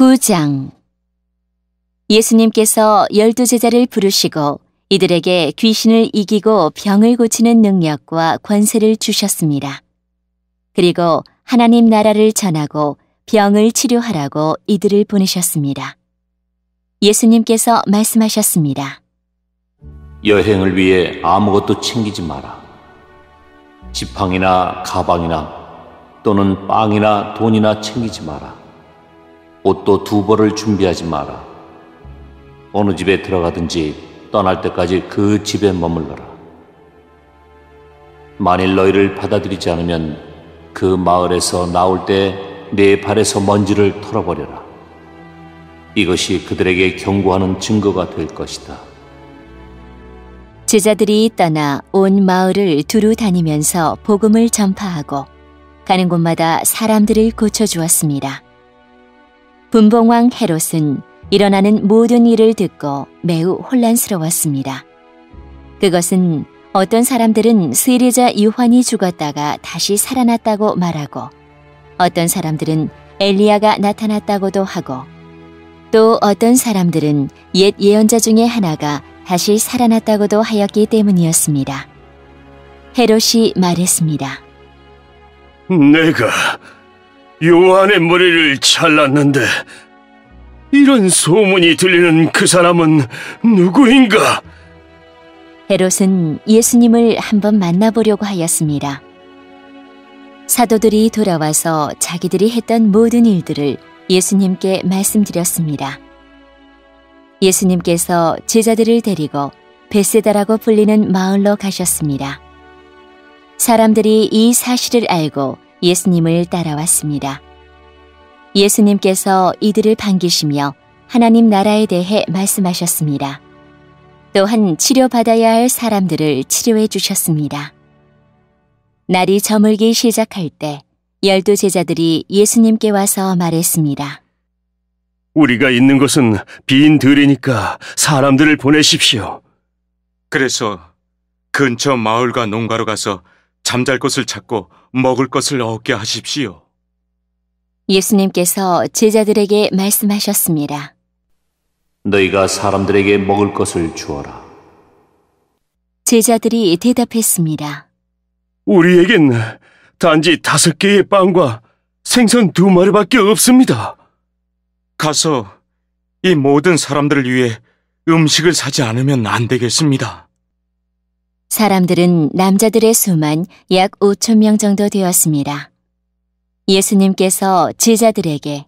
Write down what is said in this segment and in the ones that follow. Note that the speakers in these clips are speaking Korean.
9장 예수님께서 12제자를 부르시고 이들에게 귀신을 이기고 병을 고치는 능력과 권세를 주셨습니다. 그리고 하나님 나라를 전하고 병을 치료하라고 이들을 보내셨습니다. 예수님께서 말씀하셨습니다. 여행을 위해 아무것도 챙기지 마라. 지팡이나 가방이나 또는 빵이나 돈이나 챙기지 마라. 옷도 2벌을 준비하지 마라. 어느 집에 들어가든지 떠날 때까지 그 집에 머물러라. 만일 너희를 받아들이지 않으면 그 마을에서 나올 때 내 발에서 먼지를 털어버려라. 이것이 그들에게 경고하는 증거가 될 것이다. 제자들이 떠나 온 마을을 두루 다니면서 복음을 전파하고 가는 곳마다 사람들을 고쳐주었습니다. 분봉왕 헤롯은 일어나는 모든 일을 듣고 매우 혼란스러웠습니다. 그것은 어떤 사람들은 세례자 요한이 죽었다가 다시 살아났다고 말하고 어떤 사람들은 엘리야가 나타났다고도 하고 또 어떤 사람들은 옛 예언자 중에 하나가 다시 살아났다고도 하였기 때문이었습니다. 헤롯이 말했습니다. 내가 요한의 머리를 잘랐는데 이런 소문이 들리는 그 사람은 누구인가? 헤롯은 예수님을 한번 만나보려고 하였습니다. 사도들이 돌아와서 자기들이 했던 모든 일들을 예수님께 말씀드렸습니다. 예수님께서 제자들을 데리고 벳세다라고 불리는 마을로 가셨습니다. 사람들이 이 사실을 알고 예수님을 따라왔습니다. 예수님께서 이들을 반기시며 하나님 나라에 대해 말씀하셨습니다. 또한 치료받아야 할 사람들을 치료해 주셨습니다. 날이 저물기 시작할 때 12 제자들이 예수님께 와서 말했습니다. 우리가 있는 곳은 빈 들이니까 사람들을 보내십시오. 그래서 근처 마을과 농가로 가서 잠잘 곳을 찾고 먹을 것을 얻게 하십시오. 예수님께서 제자들에게 말씀하셨습니다. 너희가 사람들에게 먹을 것을 주어라. 제자들이 대답했습니다. 우리에겐 단지 5개의 빵과 생선 2마리밖에 없습니다. 가서 이 모든 사람들을 위해 음식을 사지 않으면 안 되겠습니다. 사람들은 남자들의 수만 약 5,000명 정도 되었습니다. 예수님께서 제자들에게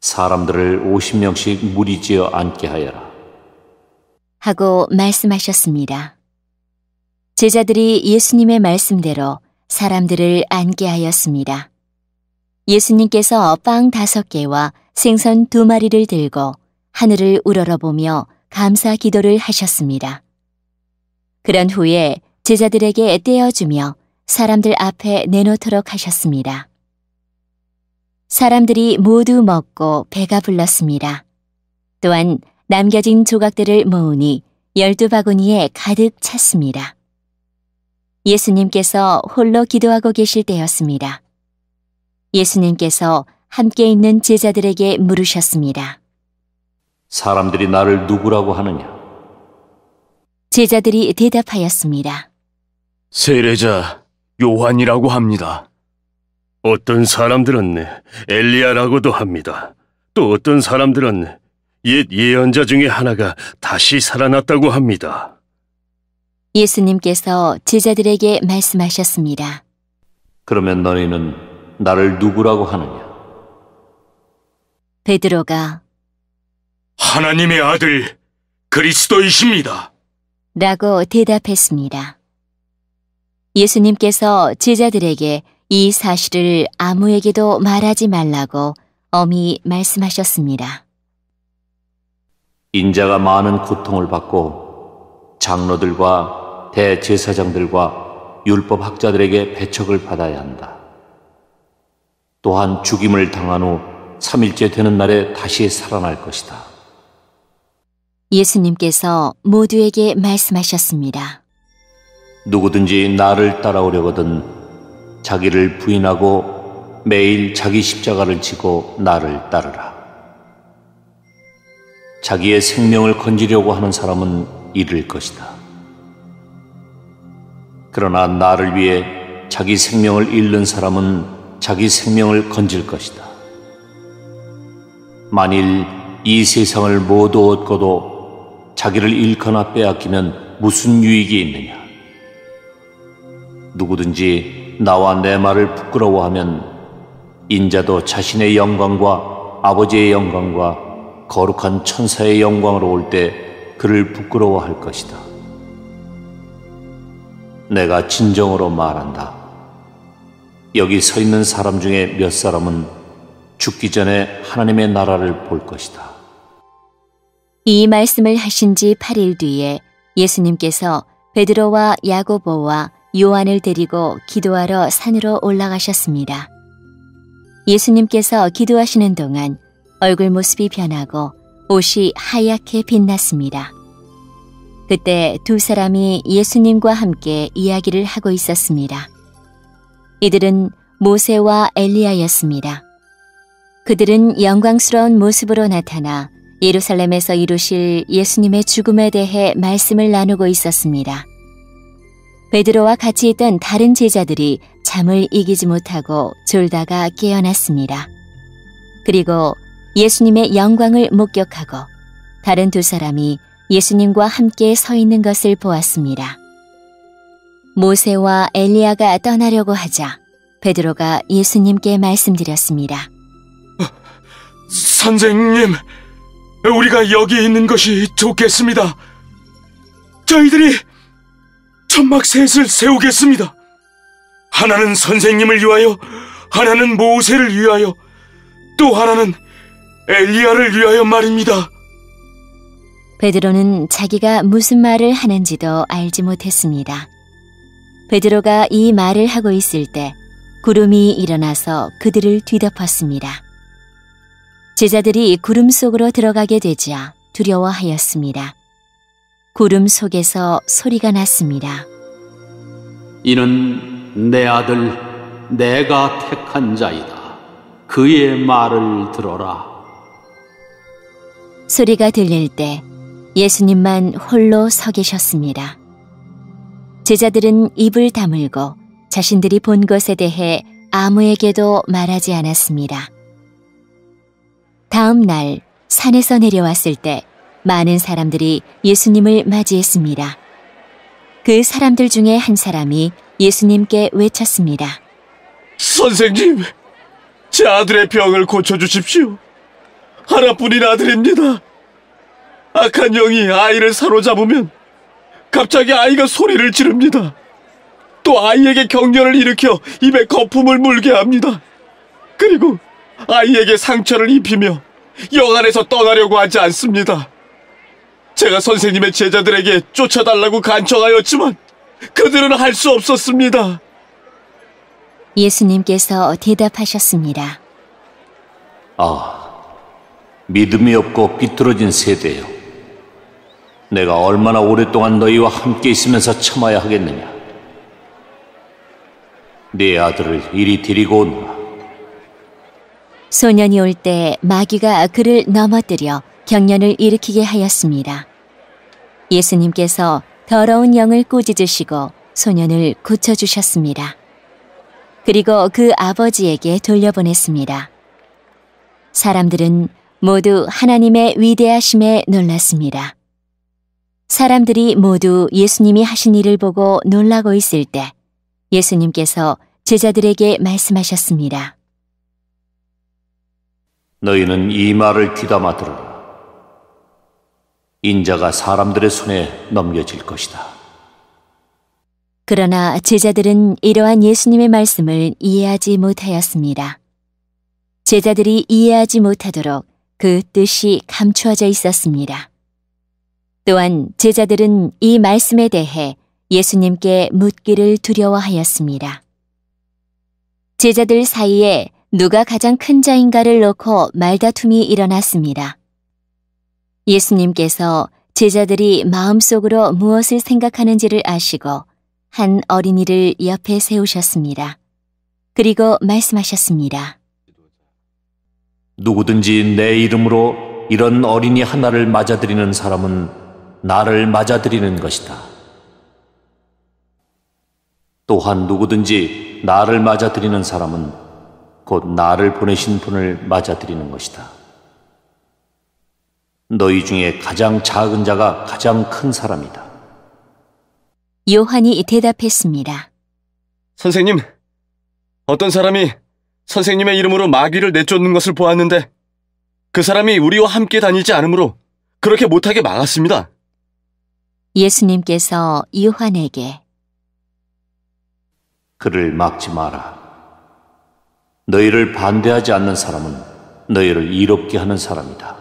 사람들을 50명씩 무리지어 앉게 하여라 하고 말씀하셨습니다. 제자들이 예수님의 말씀대로 사람들을 앉게 하였습니다. 예수님께서 빵 5개와 생선 2마리를 들고 하늘을 우러러보며 감사 기도를 하셨습니다. 그런 후에 제자들에게 떼어주며 사람들 앞에 내놓도록 하셨습니다. 사람들이 모두 먹고 배가 불렀습니다. 또한 남겨진 조각들을 모으니 12바구니에 가득 찼습니다. 예수님께서 홀로 기도하고 계실 때였습니다. 예수님께서 함께 있는 제자들에게 물으셨습니다. 사람들이 나를 누구라고 하느냐? 제자들이 대답하였습니다. 세례자 요한이라고 합니다. 어떤 사람들은 엘리야라고도 합니다. 또 어떤 사람들은 옛 예언자 중에 하나가 다시 살아났다고 합니다. 예수님께서 제자들에게 말씀하셨습니다. 그러면 너희는 나를 누구라고 하느냐? 베드로가 하나님의 아들 그리스도이십니다 라고 대답했습니다. 예수님께서 제자들에게 이 사실을 아무에게도 말하지 말라고 엄히 말씀하셨습니다. 인자가 많은 고통을 받고 장로들과 대제사장들과 율법학자들에게 배척을 받아야 한다. 또한 죽임을 당한 후 3일째 되는 날에 다시 살아날 것이다. 예수님께서 모두에게 말씀하셨습니다. 누구든지 나를 따라오려거든 자기를 부인하고 매일 자기 십자가를 지고 나를 따르라. 자기의 생명을 건지려고 하는 사람은 잃을 것이다. 그러나 나를 위해 자기 생명을 잃는 사람은 자기 생명을 건질 것이다. 만일 이 세상을 모두 얻고도 자기를 잃거나 빼앗기면 무슨 유익이 있느냐? 누구든지 나와 내 말을 부끄러워하면 인자도 자신의 영광과 아버지의 영광과 거룩한 천사의 영광으로 올 때 그를 부끄러워할 것이다. 내가 진정으로 말한다. 여기 서 있는 사람 중에 몇 사람은 죽기 전에 하나님의 나라를 볼 것이다. 이 말씀을 하신 지 8일 뒤에 예수님께서 베드로와 야고보와 요한을 데리고 기도하러 산으로 올라가셨습니다. 예수님께서 기도하시는 동안 얼굴 모습이 변하고 옷이 하얗게 빛났습니다. 그때 두 사람이 예수님과 함께 이야기를 하고 있었습니다. 이들은 모세와 엘리야였습니다. 그들은 영광스러운 모습으로 나타나 예루살렘에서 이루실 예수님의 죽음에 대해 말씀을 나누고 있었습니다. 베드로와 같이 있던 다른 제자들이 잠을 이기지 못하고 졸다가 깨어났습니다. 그리고 예수님의 영광을 목격하고 다른 두 사람이 예수님과 함께 서 있는 것을 보았습니다. 모세와 엘리야가 떠나려고 하자 베드로가 예수님께 말씀드렸습니다. 선생님, 우리가 여기 있는 것이 좋겠습니다. 저희들이 천막 셋을 세우겠습니다. 하나는 선생님을 위하여, 하나는 모세를 위하여, 또 하나는 엘리야를 위하여 말입니다. 베드로는 자기가 무슨 말을 하는지도 알지 못했습니다. 베드로가 이 말을 하고 있을 때 구름이 일어나서 그들을 뒤덮었습니다. 제자들이 구름 속으로 들어가게 되자 두려워하였습니다. 구름 속에서 소리가 났습니다. 이는 내 아들, 내가 택한 자이다. 그의 말을 들어라. 소리가 들릴 때 예수님만 홀로 서 계셨습니다. 제자들은 입을 다물고 자신들이 본 것에 대해 아무에게도 말하지 않았습니다. 다음 날 산에서 내려왔을 때 많은 사람들이 예수님을 맞이했습니다. 그 사람들 중에 한 사람이 예수님께 외쳤습니다. 선생님, 제 아들의 병을 고쳐주십시오. 하나뿐인 아들입니다. 악한 영이 아이를 사로잡으면 갑자기 아이가 소리를 지릅니다. 또 아이에게 경련을 일으켜 입에 거품을 물게 합니다. 그리고 아이에게 상처를 입히며 영 안에서 떠나려고 하지 않습니다. 제가 선생님의 제자들에게 쫓아달라고 간청하였지만 그들은 할 수 없었습니다. 예수님께서 대답하셨습니다. 믿음이 없고 비뚤어진 세대여, 내가 얼마나 오랫동안 너희와 함께 있으면서 참아야 하겠느냐. 네 아들을 이리 데리고 오너라. 소년이 올 때 마귀가 그를 넘어뜨려 경련을 일으키게 하였습니다. 예수님께서 더러운 영을 꾸짖으시고 소년을 고쳐주셨습니다. 그리고 그 아버지에게 돌려보냈습니다. 사람들은 모두 하나님의 위대하심에 놀랐습니다. 사람들이 모두 예수님이 하신 일을 보고 놀라고 있을 때 예수님께서 제자들에게 말씀하셨습니다. 너희는 이 말을 귀담아 들으라. 인자가 사람들의 손에 넘겨질 것이다. 그러나 제자들은 이러한 예수님의 말씀을 이해하지 못하였습니다. 제자들이 이해하지 못하도록 그 뜻이 감추어져 있었습니다. 또한 제자들은 이 말씀에 대해 예수님께 묻기를 두려워하였습니다. 제자들 사이에 누가 가장 큰 자인가를 놓고 말다툼이 일어났습니다. 예수님께서 제자들이 마음속으로 무엇을 생각하는지를 아시고 한 어린이를 옆에 세우셨습니다. 그리고 말씀하셨습니다. 누구든지 내 이름으로 이런 어린이 하나를 맞아들이는 사람은 나를 맞아들이는 것이다. 또한 누구든지 나를 맞아들이는 사람은 곧 나를 보내신 분을 맞아들이는 것이다. 너희 중에 가장 작은 자가 가장 큰 사람이다. 요한이 대답했습니다. 선생님, 어떤 사람이 선생님의 이름으로 마귀를 내쫓는 것을 보았는데 그 사람이 우리와 함께 다니지 않으므로 그렇게 못하게 막았습니다. 예수님께서 요한에게 그를 막지 마라. 너희를 반대하지 않는 사람은 너희를 이롭게 하는 사람이다.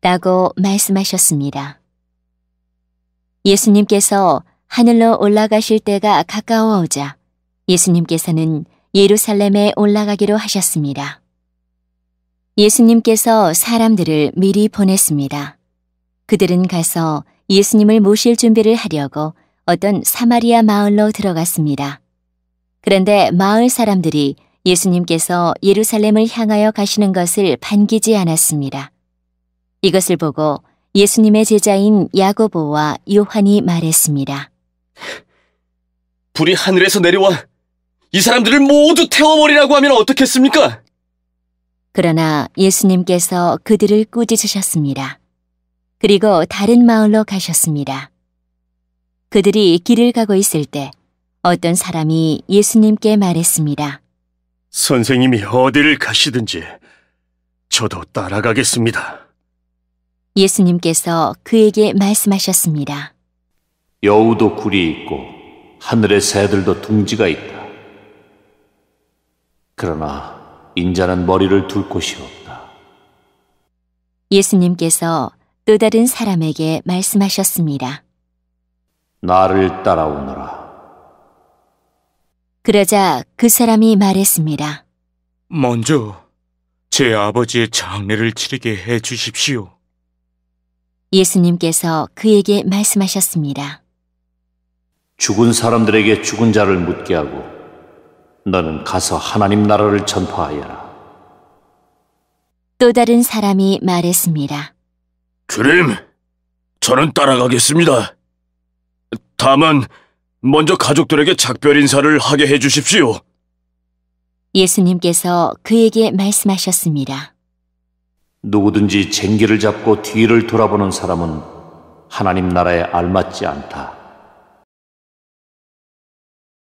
라고 말씀하셨습니다. 예수님께서 하늘로 올라가실 때가 가까워오자 예수님께서는 예루살렘에 올라가기로 하셨습니다. 예수님께서 사람들을 미리 보냈습니다. 그들은 가서 예수님을 모실 준비를 하려고 어떤 사마리아 마을로 들어갔습니다. 그런데 마을 사람들이 예수님께서 예루살렘을 향하여 가시는 것을 반기지 않았습니다. 이것을 보고 예수님의 제자인 야고보와 요한이 말했습니다. 불이 하늘에서 내려와 이 사람들을 모두 태워버리라고 하면 어떻겠습니까? 그러나 예수님께서 그들을 꾸짖으셨습니다. 그리고 다른 마을로 가셨습니다. 그들이 길을 가고 있을 때 어떤 사람이 예수님께 말했습니다. 선생님이 어디를 가시든지 저도 따라가겠습니다. 예수님께서 그에게 말씀하셨습니다. 여우도 굴이 있고 하늘의 새들도 둥지가 있다. 그러나 인자는 머리를 둘 곳이 없다. 예수님께서 또 다른 사람에게 말씀하셨습니다. 나를 따라오너라. 그러자 그 사람이 말했습니다. 먼저 제 아버지의 장례를 치르게 해 주십시오. 예수님께서 그에게 말씀하셨습니다. 죽은 사람들에게 죽은 자를 묻게 하고 너는 가서 하나님 나라를 전파하여라. 또 다른 사람이 말했습니다. 그럼 저는 따라가겠습니다. 다만 먼저 가족들에게 작별 인사를 하게 해 주십시오. 예수님께서 그에게 말씀하셨습니다. 누구든지 쟁기를 잡고 뒤를 돌아보는 사람은 하나님 나라에 알맞지 않다.